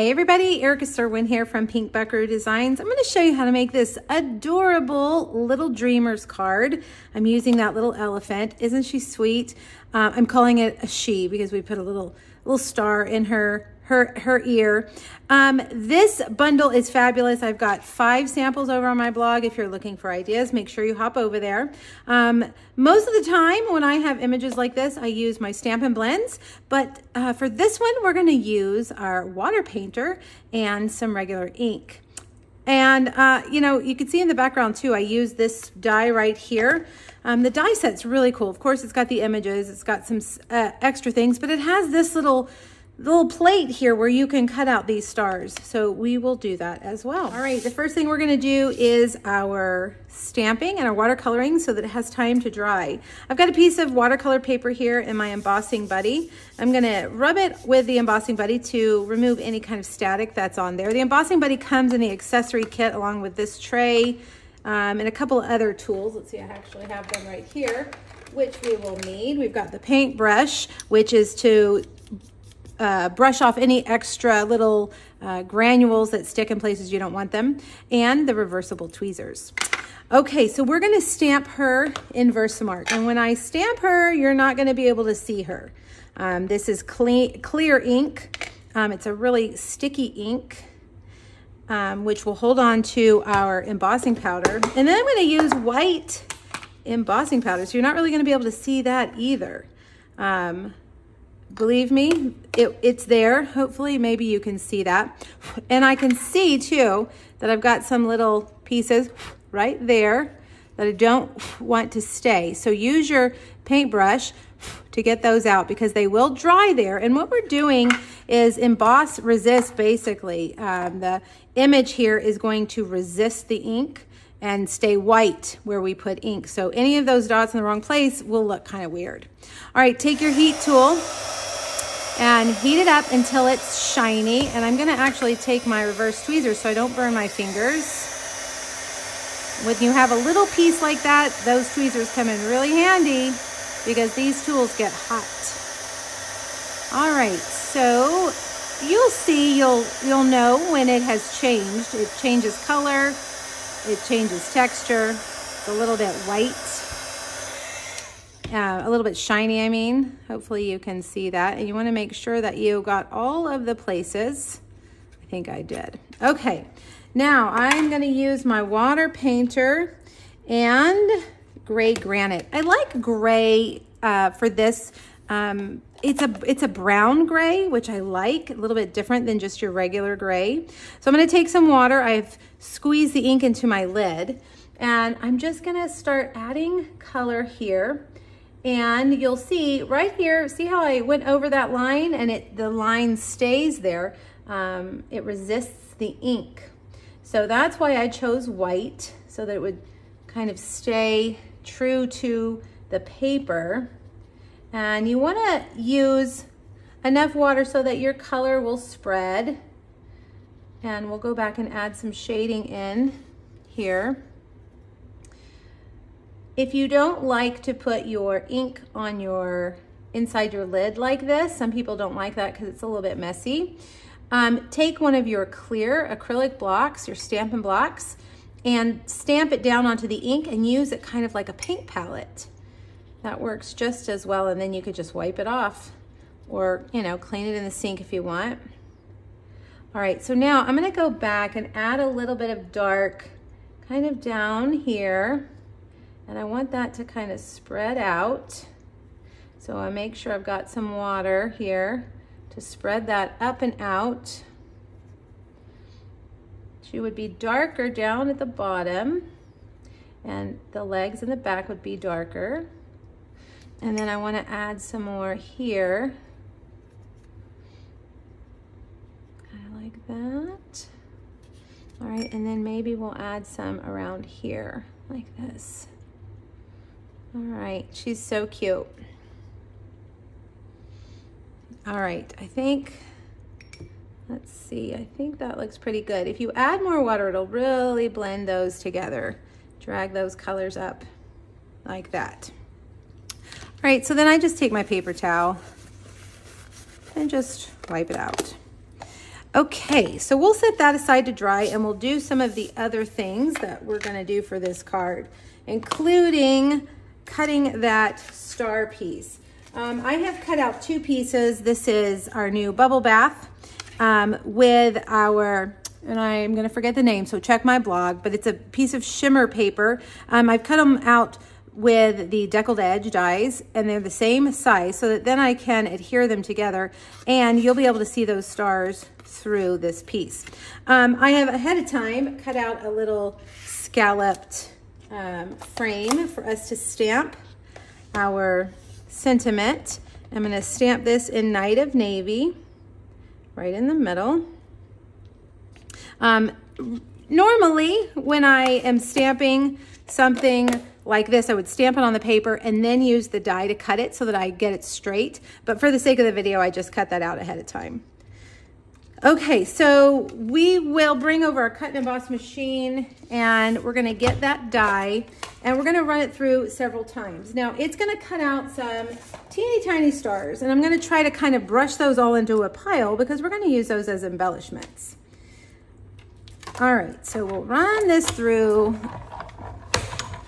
Hey everybody, Erica Sirwin here from Pink Buckaroo Designs. I'm going to show you how to make this adorable little dreamer's card. I'm using that little elephant. Isn't she sweet? I'm calling it a she because we put a little star in her ear. This bundle is fabulous. I've got 5 samples over on my blog. If you're looking for ideas, make sure you hop over there. Most of the time when I have images like this, I use my Stampin' Blends, but for this one, we're gonna use our water painter and some regular ink. And you can see in the background too, I use this die right here. The die set's really cool. Of course, it's got the images, it's got some extra things, but it has this little plate here where you can cut out these stars. So we will do that as well. All right, the first thing we're gonna do is our stamping and our watercoloring so that it has time to dry. I've got a piece of watercolor paper here in my embossing buddy. I'm gonna rub it with the embossing buddy to remove any kind of static that's on there. The embossing buddy comes in the accessory kit along with this tray and a couple of other tools. Let's see, I actually have them right here, which we will need. We've got the paintbrush, which is to brush off any extra little granules that stick in places you don't want them, and the reversible tweezers. Okay, so we're gonna stamp her in Versamark. And when I stamp her, you're not gonna be able to see her. This is clear ink. It's a really sticky ink, which will hold on to our embossing powder. And then I'm gonna use white embossing powder, so you're not really gonna be able to see that either. Believe me, it's there. Hopefully, maybe you can see that. And I can see too that I've got some little pieces right there that I don't want to stay. So use your paintbrush to get those out because they will dry there. And what we're doing is emboss resist basically. The image here is going to resist the ink and stay white where we put ink. So any of those dots in the wrong place will look kind of weird. All right, take your heat tool and heat it up until it's shiny. And I'm gonna actually take my reverse tweezer so I don't burn my fingers. When you have a little piece like that, those tweezers come in really handy because these tools get hot. All right, so you'll see, you'll know when it has changed. It changes color. It changes texture. It's a little bit white, a little bit shiny, I mean. Hopefully you can see that. And you wanna make sure that you got all of the places. I think I did. Okay, now I'm gonna use my water painter and gray granite. I like gray for this. It's a brown gray, which I like, a little bit different than just your regular gray. So I'm gonna take some water. I've squeezed the ink into my lid and I'm just gonna start adding color here. And you'll see right here, see how I went over that line and the line stays there. It resists the ink. So that's why I chose white, so that it would kind of stay true to the paper. And you wanna use enough water so that your color will spread. And we'll go back and add some shading in here. If you don't like to put your ink on inside your lid like this, some people don't like that because it's a little bit messy. Take one of your clear acrylic blocks, your Stampin' blocks, and stamp it down onto the ink and use it kind of like a paint palette. That works just as well, and then you could just wipe it off or, clean it in the sink if you want. All right, so now I'm gonna go back and add a little bit of dark kind of down here, and I want that to kind of spread out. So I make sure I've got some water here to spread that up and out. She would be darker down at the bottom, and the legs and the back would be darker. And then I want to add some more here. Kind of like that. All right, and then maybe we'll add some around here, like this. All right, she's so cute. All right, I think, let's see, I think that looks pretty good. If you add more water, it'll really blend those together. Drag those colors up like that. All right, so then I just take my paper towel and just wipe it out. Okay, so we'll set that aside to dry and we'll do some of the other things that we're gonna do for this card, including cutting that star piece. I have cut out two pieces. This is our new bubble bath with our, and I'm gonna forget the name, so check my blog, but it's a piece of shimmer paper. I've cut them out with the deckled edge dies, and they're the same size so that then I can adhere them together and you'll be able to see those stars through this piece. I have ahead of time cut out a little scalloped frame for us to stamp our sentiment. I'm going to stamp this in Knight of Navy right in the middle. Normally when I am stamping something like this, I would stamp it on the paper and then use the die to cut it so that I get it straight. But for the sake of the video, I just cut that out ahead of time. Okay, so we will bring over our cut and emboss machine and we're gonna get that die and we're gonna run it through several times. Now it's gonna cut out some teeny tiny stars and I'm gonna try to kind of brush those all into a pile because we're gonna use those as embellishments. All right, so we'll run this through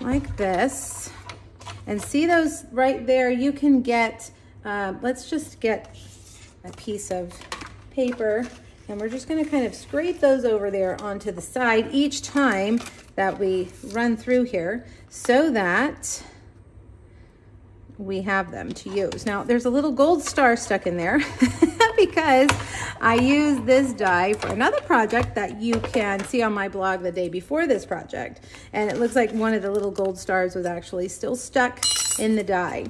like this, and see those right there. You can get, let's just get a piece of paper and we're just gonna kind of scrape those over there onto the side each time that we run through here so that we have them to use. Now there's a little gold star stuck in there because I used this die for another project that you can see on my blog the day before this project, and it looks like one of the little gold stars was actually still stuck in the die.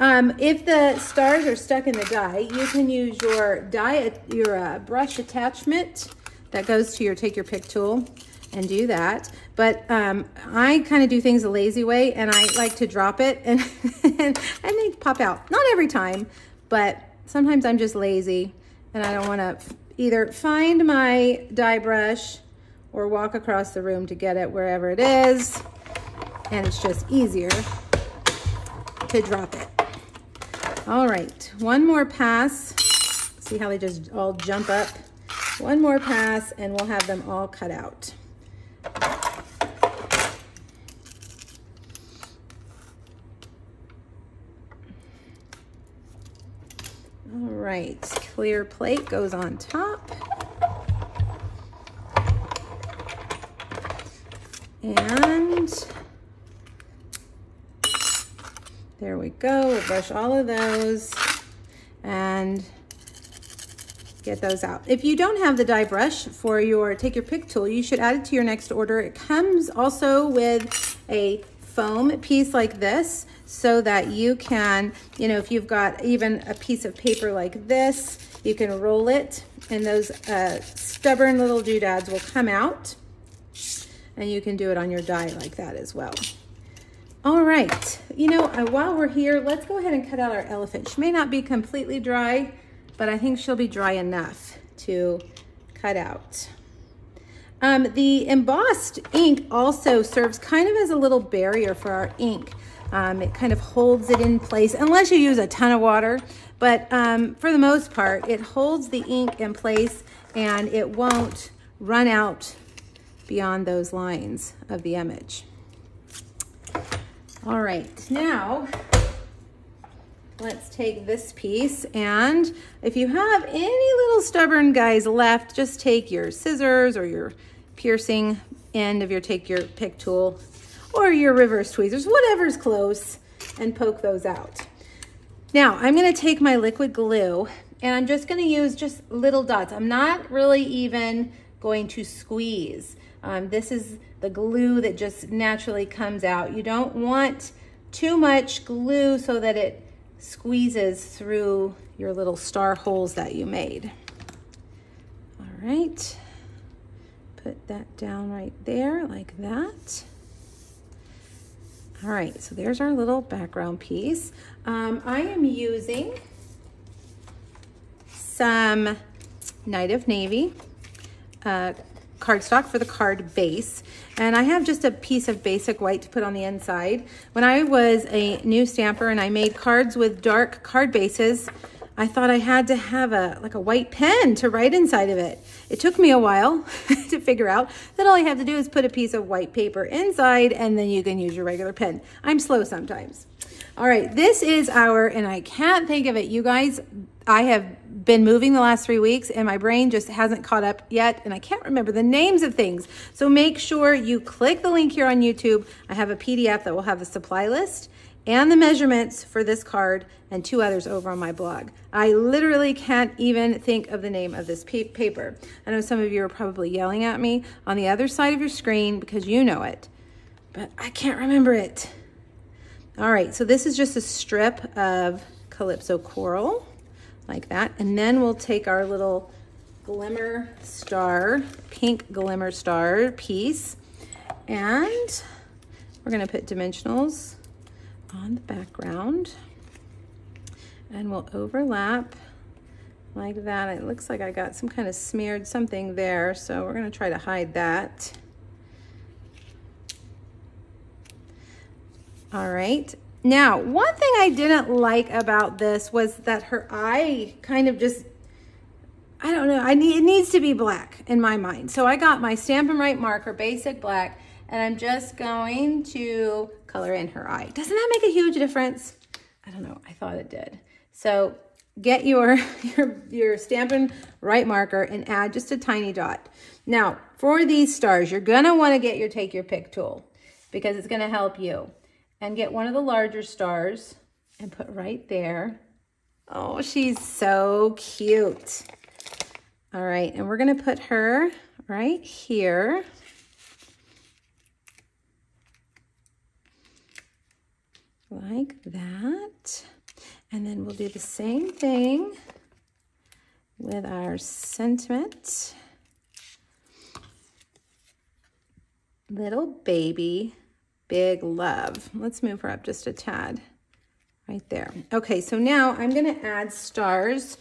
If the stars are stuck in the die, you can use your die, your brush attachment that goes to your Take Your Pick tool and do that. But I kind of do things a lazy way and I like to drop it and they pop out. Not every time, but sometimes I'm just lazy and I don't want to either find my dye brush or walk across the room to get it wherever it is. And it's just easier to drop it. All right, one more pass. See how they just all jump up? One more pass and we'll have them all cut out. All right, clear plate goes on top. And there we go, we'll brush all of those and get those out. If you don't have the die brush for your Take Your Pick tool, you should add it to your next order. It comes also with a foam piece like this, so that you can, you know, if you've got even a piece of paper like this, you can roll it and those stubborn little doodads will come out, and you can do it on your die like that as well. All right, you know, while we're here, let's go ahead and cut out our elephant. She may not be completely dry, but I think she'll be dry enough to cut out. The embossed ink also serves kind of as a little barrier for our ink. It kind of holds it in place, unless you use a ton of water, but for the most part, it holds the ink in place and it won't run out beyond those lines of the image. All right, now let's take this piece, and if you have any little stubborn guys left, just take your scissors or your piercing end of your Take Your Pick tool or your reverse tweezers, whatever's close, and poke those out. Now I'm going to take my liquid glue and I'm just going to use just little dots. I'm not really even going to squeeze. This is the glue that just naturally comes out. You don't want too much glue so that it squeezes through your little star holes that you made. All right, put that down right there like that. All right, so there's our little background piece. I am using some Knight of Navy cardstock for the card base, and I have just a piece of basic white to put on the inside. When I was a new stamper and I made cards with dark card bases, I thought I had to have a white pen to write inside of it. It took me a while to figure out that all you have to do is put a piece of white paper inside and then you can use your regular pen. I'm slow sometimes. All right, this is our, and I can't think of it, you guys. I have been moving the last 3 weeks and my brain just hasn't caught up yet, and I can't remember the names of things. So make sure you click the link here on YouTube. I have a PDF that will have the supply list and the measurements for this card and 2 others over on my blog. I literally can't even think of the name of this paper. I know some of you are probably yelling at me on the other side of your screen because you know it, but I can't remember it. All right, so this is just a strip of Calypso Coral like that. And then we'll take our little glimmer star, pink glimmer star piece, and we're gonna put dimensionals on the background, and we'll overlap like that. It looks like I got some kind of smeared something there, so we're going to try to hide that. All right, now one thing I didn't like about this was that her eye kind of just, I don't know, it needs to be black in my mind. So I got my Stampin' Write Marker basic black, and I'm just going to color in her eye. Doesn't that make a huge difference? I don't know, I thought it did. So get your Stampin' Write Marker and add just a tiny dot. Now, for these stars, you're gonna wanna get your Take Your Pick tool because it's gonna help you. And get one of the larger stars and put right there. Oh, she's so cute. All right, and we're gonna put her right here. Like that. And then we'll do the same thing with our sentiment. Little baby, big love. Let's move her up just a tad right there. Okay, so now I'm gonna add stars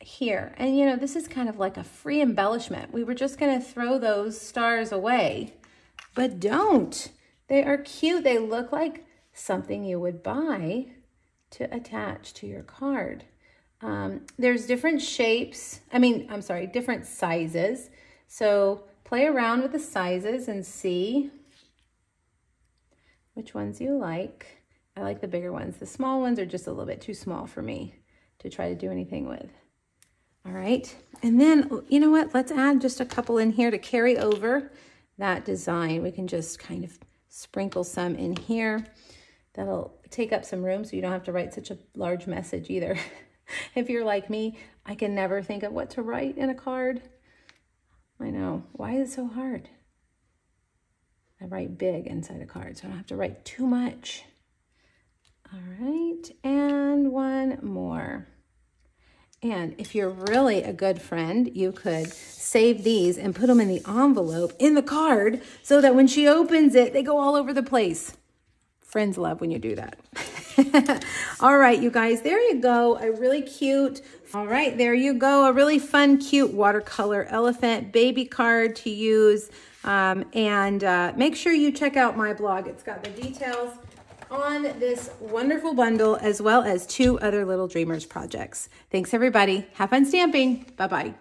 here. And you know, this is kind of like a free embellishment. We were just gonna throw those stars away, but don't. They are cute. They look like something you would buy to attach to your card. There's different shapes, different sizes. So play around with the sizes and see which ones you like. I like the bigger ones. The small ones are just a little bit too small for me to try to do anything with. All right, and then you know what? Let's add just a couple in here to carry over that design. We can just kind of sprinkle some in here. That'll take up some room so you don't have to write such a large message either. If you're like me, I can never think of what to write in a card. I know, why is it so hard? I write big inside a card so I don't have to write too much. All right, and one more. And if you're really a good friend, you could save these and put them in the envelope in the card so that when she opens it, they go all over the place. Friends love when you do that. All right, you guys, there you go. A really cute, all right, there you go. A really fun, cute watercolor elephant baby card to use. Make sure you check out my blog. It's got the details on this wonderful bundle as well as 2 other Little Dreamers projects. Thanks everybody. Have fun stamping. Bye-bye.